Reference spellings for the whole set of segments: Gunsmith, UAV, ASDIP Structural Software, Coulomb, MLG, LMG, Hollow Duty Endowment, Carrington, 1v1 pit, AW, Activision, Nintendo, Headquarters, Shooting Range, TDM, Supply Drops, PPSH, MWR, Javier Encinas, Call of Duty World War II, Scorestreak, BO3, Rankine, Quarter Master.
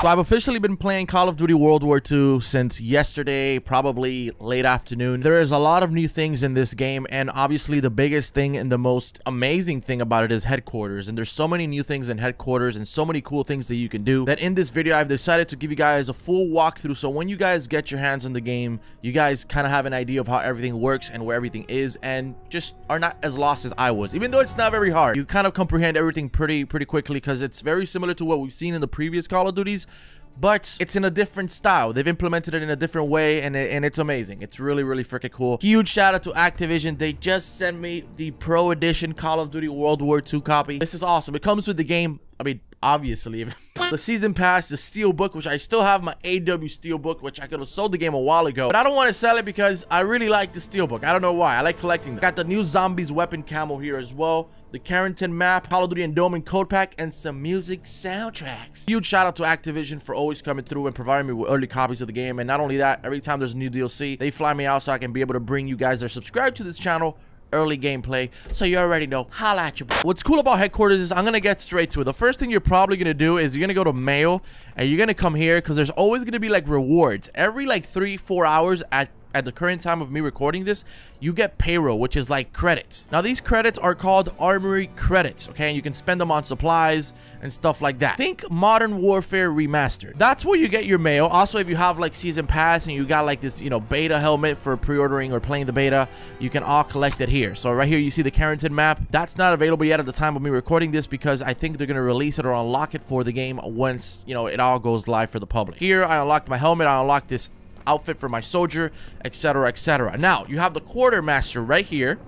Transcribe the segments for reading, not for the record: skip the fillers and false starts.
So I've officially been playing Call of Duty World War II since yesterday, probably late afternoon. There is a lot of new things in this game, and obviously the biggest thing and the most amazing thing about it is Headquarters. And there's so many new things in Headquarters and so many cool things that you can do that in this video I've decided to give you guys a full walkthrough, so when you guys get your hands on the game, you guys kind of have an idea of how everything works and where everything is, and just are not as lost as I was. Even though it's not very hard, you kind of comprehend everything pretty quickly, because it's very similar to what we've seen in the previous Call of Duties, but it's in a different style. They've implemented it in a different way, and it's amazing. It's really freaking cool. Huge shout out to Activision. They just sent me the Pro Edition Call of Duty World War II copy. This is awesome. It comes with the game, I mean, obviously, the season pass, the steelbook, which I still have my AW steelbook, which I could have sold the game a while ago, but I don't want to sell it because I really like the steelbook. I don't know why. I like collecting them. Got the new zombies weapon camo here as well, the Carrington map, Hollow Duty Endowment code pack, and some music soundtracks. Huge shout out to Activision for always coming through and providing me with early copies of the game. And not only that, every time there's a new DLC, they fly me out so I can be able to bring you guys that are subscribed to this channel early gameplay, so you already know. Holla at you. What's cool about Headquarters is I'm gonna get straight to it. The first thing you're probably gonna do is you're gonna go to mail, and you're gonna come here because there's always gonna be like rewards every like 3-4 hours. At the current time of me recording this, you get payroll, which is like credits. Now these credits are called armory credits, okay? And you can spend them on supplies and stuff like that. Think Modern Warfare Remastered. That's where you get your mail. Also, if you have like season pass and you got like this, you know, beta helmet for pre-ordering or playing the beta, you can all collect it here. So right here you see the Carrington map. That's not available yet at the time of me recording this because I think they're gonna release it or unlock it for the game once, you know, it all goes live for the public. Here I unlocked my helmet, I unlocked this outfit for my soldier, etc., etc. Now you have the Quarter Master right here,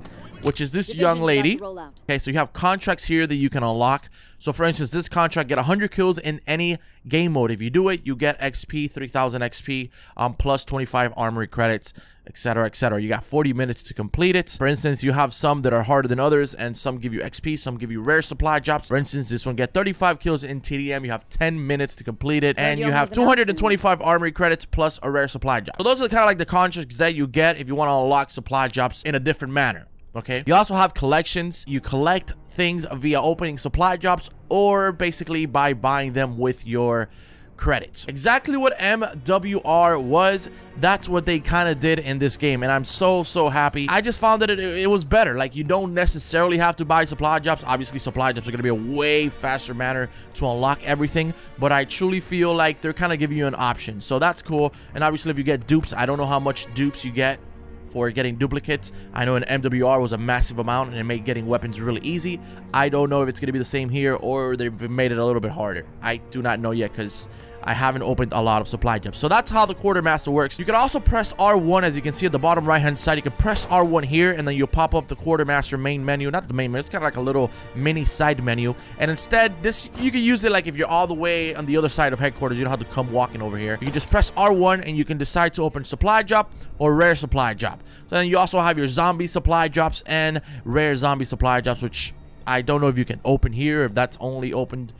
which is this young lady. Okay, so you have contracts here that you can unlock. So for instance, this contract, get 100 kills in any game mode. If you do it, you get XP, 3,000 XP, plus 25 armory credits, etc., etc. You got 40 minutes to complete it. For instance, you have some that are harder than others, and some give you XP, some give you rare supply drops. For instance, this one, get 35 kills in TDM. You have 10 minutes to complete it, and you have 225 armory credits plus a rare supply drop. So those are kind of like the contracts that you get if you want to unlock supply drops in a different manner. Okay, you also have collections. You collect things via opening supply drops or basically by buying them with your credits. Exactly what MWR was, that's what they kind of did in this game, and I'm so happy. I just found that it was better. Like, you don't necessarily have to buy supply drops. Obviously supply drops are gonna be a way faster manner to unlock everything, but I truly feel like they're kind of giving you an option, so that's cool. And obviously if you get dupes, I don't know how much dupes you get for getting duplicates. I know in MWR was a massive amount and it made getting weapons really easy. I don't know if it's gonna be the same here or they've made it a little bit harder. I do not know yet because I haven't opened a lot of supply drops. So that's how the Quartermaster works. You can also press R1, as you can see at the bottom right hand side. You can press R1 here and then you'll pop up the Quartermaster main menu. Not the main menu, it's kind of like a little mini side menu. And instead, this, you can use it like if you're all the way on the other side of Headquarters, you don't have to come walking over here. You can just press R1 and you can decide to open supply drop or rare supply drop. So then you also have your zombie supply drops and rare zombie supply drops, which I don't know if you can open here, if that's only opened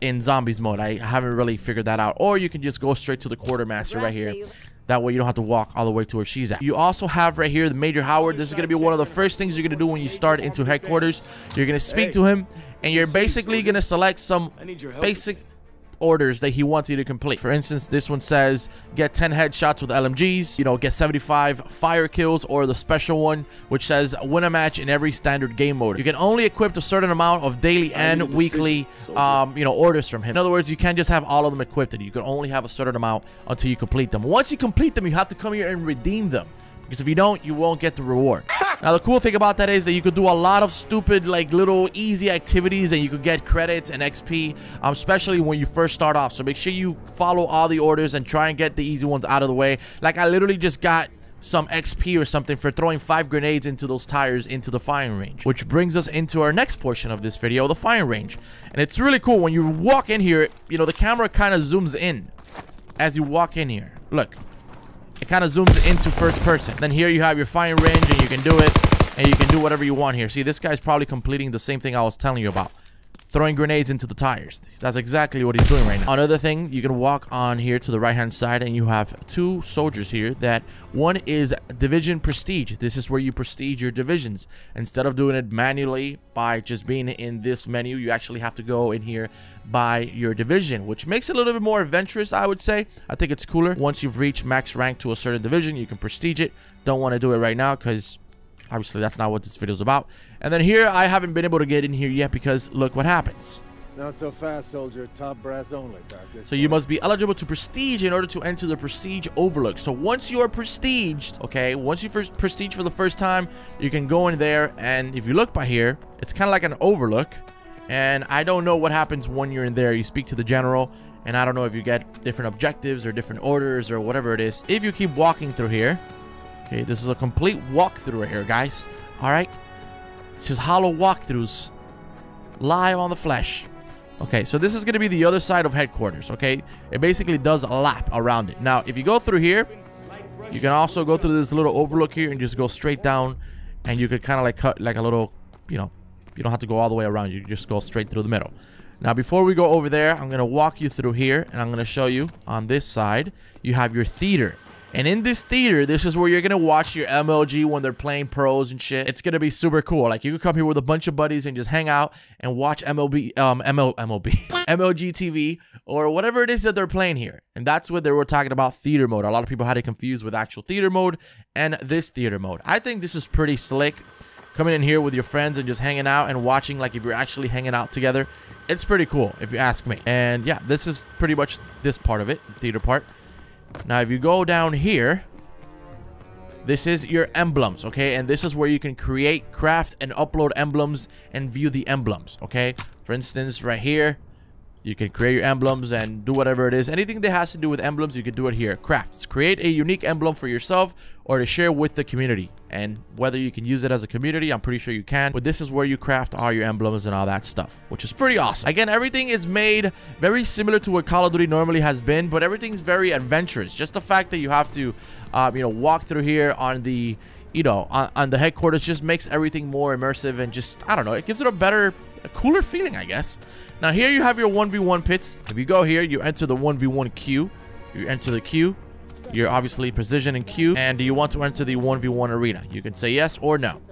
in zombies mode. I haven't really figured that out. Or you can just go straight to the Quartermaster right here. That way you don't have to walk all the way to where she's at. You also have right here the Major Howard. This is going to be one of the first things you're going to do when you start into Headquarters. You're going to speak to him and you're basically going to select some basic orders that he wants you to complete. For instance, this one says get 10 headshots with LMGs, you know, get 75 fire kills, or the special one which says win a match in every standard game mode. You can only equip a certain amount of daily and weekly you know, orders from him. In other words, you can't just have all of them equipped. You can only have a certain amount until you complete them. Once you complete them, you have to come here and redeem them, because if you don't, you won't get the reward. Now the cool thing about that is that you could do a lot of stupid, like, little easy activities, and you could get credits and XP, especially when you first start off. So make sure you follow all the orders and try and get the easy ones out of the way. Like, I literally just got some XP or something for throwing 5 grenades into those tires into the firing range, which brings us into our next portion of this video, the firing range. And it's really cool when you walk in here, you know, the camera kind of zooms in as you walk in here. Look, it kind of zooms into first person. Then here you have your firing range, and you can do it, and you can do whatever you want here. See, this guy's probably completing the same thing I was telling you about. throwing grenades into the tires. That's exactly what he's doing right now. Another thing, you can walk on here to the right hand side and you have two soldiers here. That one is division prestige. This is where you prestige your divisions. Instead of doing it manually by just being in this menu, you actually have to go in here by your division, which makes it a little bit more adventurous, I would say. I think it's cooler. Once you've reached max rank to a certain division, you can prestige it. Don't want to do it right now because obviously that's not what this video is about. And then here, I haven't been able to get in here yet because look what happens. Not so fast, soldier. Top brass only. So you must be eligible to prestige in order to enter the prestige overlook. So once you're prestiged, okay, once you first prestige for the first time, you can go in there, and if you look by here, it's kind of like an overlook. And I don't know what happens when you're in there. You speak to the general, and I don't know if you get different objectives or different orders or whatever it is. If you keep walking through here, okay, this is a complete walkthrough here, guys. All right, this is hollow walkthroughs, live on the flesh. Okay, so this is going to be the other side of headquarters, okay? It basically does a lap around it. Now, if you go through here, you can also go through this little overlook here and just go straight down, and you could kind of like cut like a little, you know, you don't have to go all the way around. You just go straight through the middle. Now, before we go over there, I'm going to walk you through here, and I'm going to show you on this side, you have your theater. And in this theater, this is where you're going to watch your MLG when they're playing pros and shit. It's going to be super cool. Like, you can come here with a bunch of buddies and just hang out and watch MLG TV or whatever it is that they're playing here. And that's what they were talking about, theater mode. A lot of people had it confused with actual theater mode and this theater mode. I think this is pretty slick. Coming in here with your friends and just hanging out and watching, like, if you're actually hanging out together. It's pretty cool, if you ask me. And, yeah, this is pretty much this part of it, the theater part. Now, if you go down here, this is your emblems, okay? And this is where you can create, craft, and upload emblems and view the emblems, okay? For instance, right here, you can create your emblems and do whatever it is. Anything that has to do with emblems, you can do it here. Crafts. Create a unique emblem for yourself or to share with the community. And whether you can use it as a community, I'm pretty sure you can. But this is where you craft all your emblems and all that stuff, which is pretty awesome. Again, everything is made very similar to what Call of Duty normally has been, but everything's very adventurous. Just the fact that you have to, you know, walk through here on the, you know, on the headquarters just makes everything more immersive and just, I don't know, it gives it a better, a cooler feeling, I guess. Now, here you have your 1v1 pits. If you go here, you enter the 1v1 queue. You enter the queue. You're obviously precision in queue, and do you want to enter the 1v1 arena? You can say yes or no.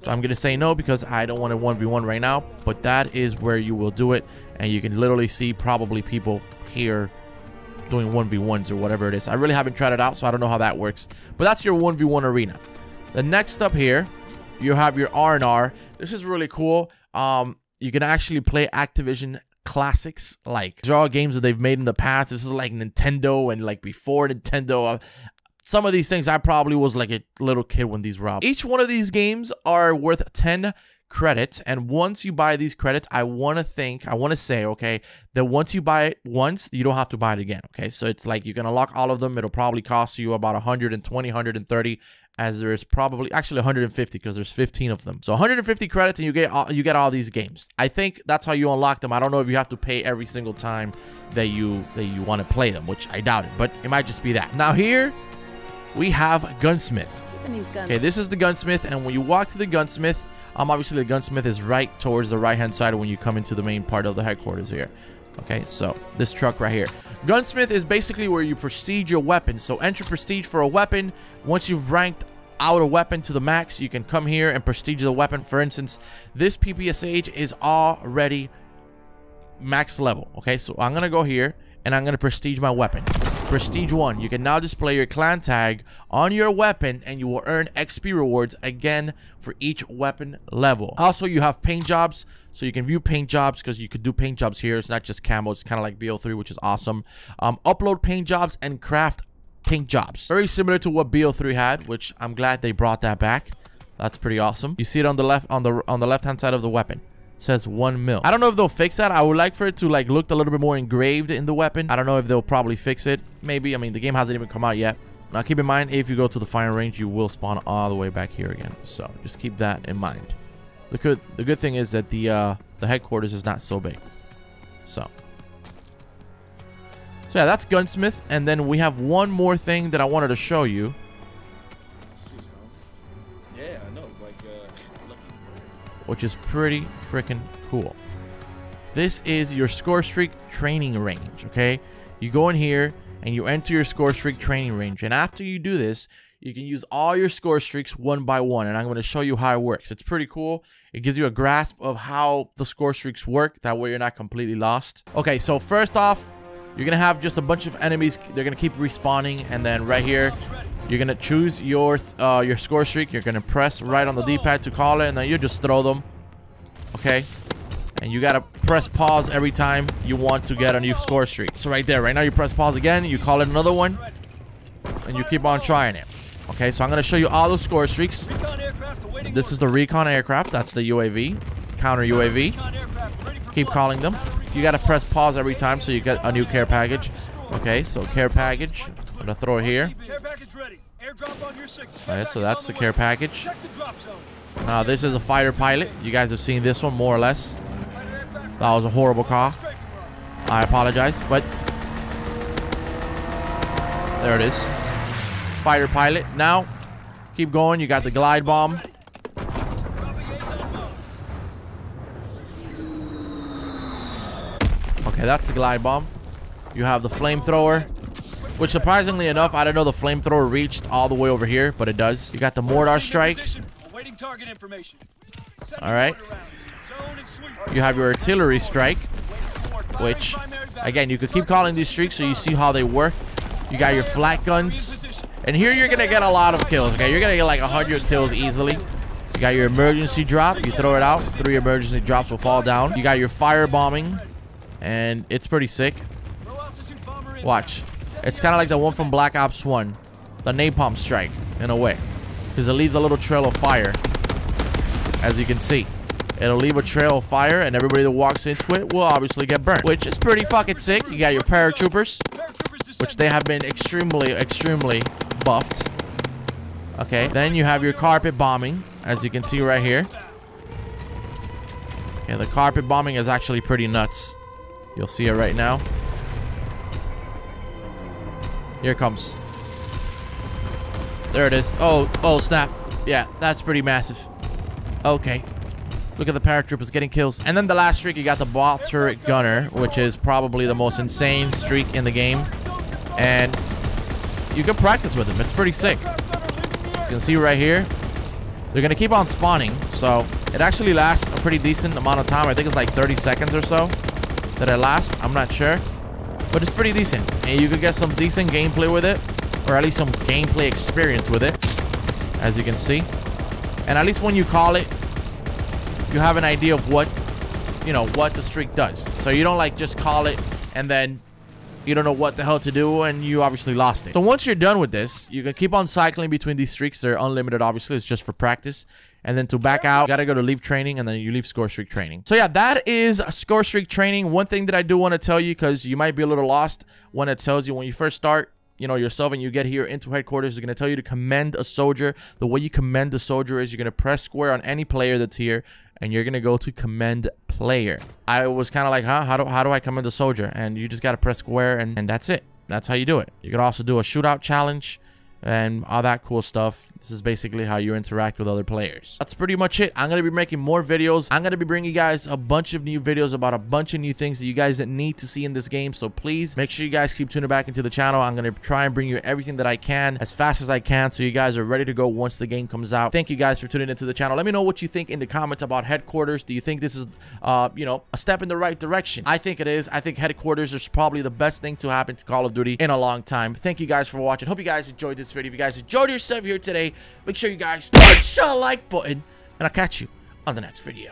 So I'm gonna say no because I don't want a 1v1 right now, but that is where you will do it, and you can literally see probably people here doing 1v1s or whatever it is. I really haven't tried it out, so I don't know how that works, but that's your 1v1 arena. The next up here, you have your R&R. This is really cool. You can actually play Activision classics. Like, these are all games that they've made in the past. This is like Nintendo and like before Nintendo. Some of these things I probably was like a little kid when these were out. Each one of these games are worth 10 credits, and once you buy these credits, I want to say, okay, that once you buy it once, you don't have to buy it again, okay? So it's like you can unlock all of them. It'll probably cost you about 120, 130, as there is probably actually 150 because there's 15 of them. So 150 credits, and you get all these games. I think that's how you unlock them. I don't know if you have to pay every single time that you want to play them, which I doubt it, but it might just be that. Now here we have Gunsmith. Okay, this is the Gunsmith, and when you walk to the Gunsmith, obviously the Gunsmith is right towards the right-hand side when you come into the main part of the headquarters here. Okay, so this truck right here. Gunsmith is basically where you prestige your weapon. So enter prestige for a weapon. Once you've ranked out a weapon to the max, you can come here and prestige the weapon. For instance, this PPSH is already max level. Okay, so I'm going to go here, and I'm going to prestige my weapon. Prestige 1. You can now display your clan tag on your weapon, and you will earn XP rewards again for each weapon level. Also, you have paint jobs, so you can view paint jobs because you could do paint jobs here. It's not just camo. It's kind of like BO3, which is awesome. Upload paint jobs and craft paint jobs. Very similar to what BO3 had, which I'm glad they brought that back. That's pretty awesome. You see it on the left, on the left-hand side of the weapon. Says 1 mil. I don't know if they'll fix that. I would like for it to like look a little bit more engraved in the weapon. I don't know if they'll probably fix it. Maybe. I mean, the game hasn't even come out yet. Now keep in mind, if you go to the firing range, you will spawn all the way back here again, so just keep that in mind. The good thing is that the headquarters is not so big, so yeah, that's Gunsmith. And then we have one more thing that I wanted to show you. Yeah, I know, it's like, which is pretty freaking cool. This is your Scorestreak training range, okay? You go in here and you enter your Scorestreak training range, and after you do this, you can use all your Scorestreaks one by one, and I'm going to show you how it works. It's pretty cool. It gives you a grasp of how the Scorestreaks work. That way you're not completely lost. Okay, so first off, you're going to have just a bunch of enemies. They're going to keep respawning, and then right here, you're going to choose your Scorestreak. You're going to press right on the D-pad to call it, and then you just throw them, okay? And you gotta press pause every time you want to get a new Scorestreak. So right there, right now you press pause again, you call it another one, and you keep on trying it. Okay, so I'm gonna show you all those Scorestreaks. This is the recon aircraft, that's the UAV, counter UAV. Keep calling them. You gotta press pause every time so you get a new care package. Okay, so care package, I'm gonna throw it here. Alright, so that's the care package. Now this is a fighter pilot. You guys have seen this one more or less. That was a horrible call. I apologize, but there it is. Fighter pilot. Now, keep going. You got the glide bomb. Okay, that's the glide bomb. You have the flamethrower, which surprisingly enough, I didn't know the flamethrower reached all the way over here, but it does. You got the mortar strike. All right. You have your artillery strike, which, again, you could keep calling these streaks so you see how they work. You got your flat guns. And here you're going to get a lot of kills, okay? You're going to get like 100 kills easily. You got your emergency drop. You throw it out. 3 emergency drops will fall down. You got your firebombing, and it's pretty sick. Watch. It's kind of like the one from Black Ops 1, the napalm strike, in a way, because it leaves a little trail of fire, as you can see. It'll leave a trail of fire, and everybody that walks into it will obviously get burnt, which is pretty fucking sick. You got your paratroopers, which they have been extremely, extremely buffed. Okay, then you have your carpet bombing, as you can see right here. Okay, the carpet bombing is actually pretty nuts. You'll see it right now. Here it comes. There it is. Oh, snap. Yeah, that's pretty massive. Okay. Look at the paratroopers getting kills. And then the last streak, you got the ball turret gunner, which is probably the most insane streak in the game. And you can practice with them. It's pretty sick. You can see right here, they're going to keep on spawning. So it actually lasts a pretty decent amount of time. I think it's like 30 seconds or so that it lasts. I'm not sure. But it's pretty decent. And you can get some decent gameplay with it, or at least some gameplay experience with it, as you can see. And at least when you call it, you have an idea of what, you know, what the streak does. So you don't like just call it and then you don't know what the hell to do and you obviously lost it. So once you're done with this, you can keep on cycling between these streaks. They're unlimited, obviously. It's just for practice. And then to back out, you gotta go to leave training, and then you leave Scorestreak training. So yeah, that is Scorestreak training. One thing that I do want to tell you, because you might be a little lost when it tells you when you first start, you know, yourself, and you get here into headquarters, is going to tell you to commend a soldier. The way you commend the soldier is you're going to press square on any player that's here, and you're going to go to commend player. I was kind of like, huh, how do I commend a soldier? And you just got to press square, and that's it. That's how you do it. You can also do a shootout challenge and all that cool stuff. This is basically how you interact with other players. That's pretty much it. I'm going to be making more videos. I'm going to be bringing you guys a bunch of new videos about a bunch of new things that you guys need to see in this game. So please make sure you guys keep tuning back into the channel. I'm going to try and bring you everything that I can as fast as I can, so you guys are ready to go once the game comes out. Thank you guys for tuning into the channel. Let me know what you think in the comments about Headquarters. Do you think this is, you know, a step in the right direction? I think it is. I think Headquarters is probably the best thing to happen to Call of Duty in a long time. Thank you guys for watching. Hope you guys enjoyed this video. If you guys enjoyed yourself here today, make sure you guys punch the like button, and I'll catch you on the next video.